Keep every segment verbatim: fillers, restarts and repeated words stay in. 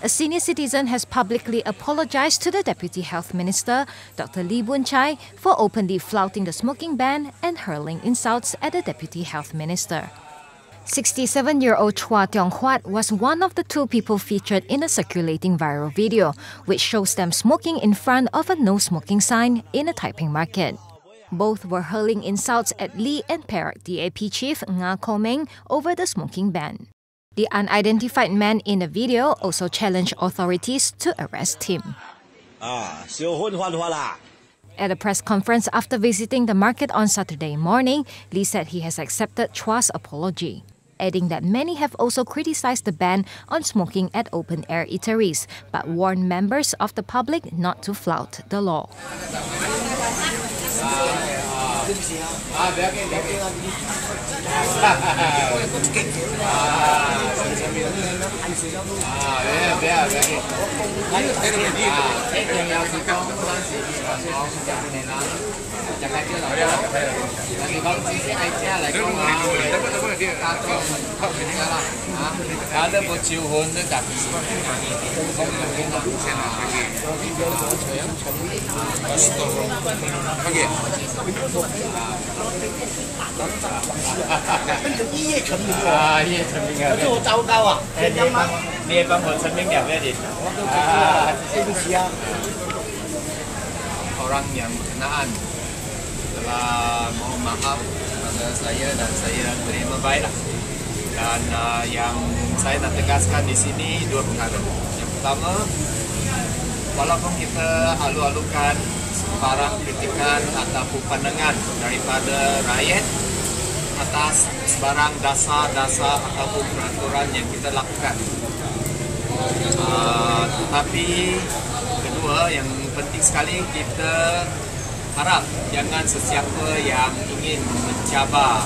A senior citizen has publicly apologised to the Deputy Health Minister, Doctor Lee Boon Chye, for openly flouting the smoking ban and hurling insults at the Deputy Health Minister. sixty-seven-year-old Chua Teong Huat was one of the two people featured in a circulating viral video, which shows them smoking in front of a no-smoking sign in a Taiping market. Both were hurling insults at Lee and Perak D A P chief Nga Koumeng over the smoking ban. The unidentified man in the video also challenged authorities to arrest him. At a press conference after visiting the market on Saturday morning, Lee said he has accepted Chua's apology, adding that many have also criticized the ban on smoking at open-air eateries, but warned members of the public not to flout the law. Dan yang saya nak tegaskan di sini dua perkara. Yang pertama, walaupun kita alu-alukan sebarang kritikan ataupun pandangan daripada rakyat atas sebarang dasar-dasar ataupun peraturan yang kita lakukan. Uh, tetapi kedua yang penting sekali kita harap jangan sesiapa yang ingin mencabar.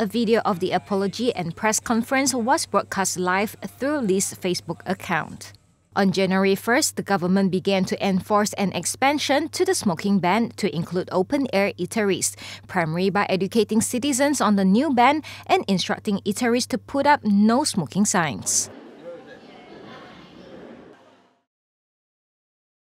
A video of the apology and press conference was broadcast live through Lee's Facebook account. On January first, the government began to enforce an expansion to the smoking ban to include open-air eateries, primarily by educating citizens on the new ban and instructing eateries to put up no smoking signs.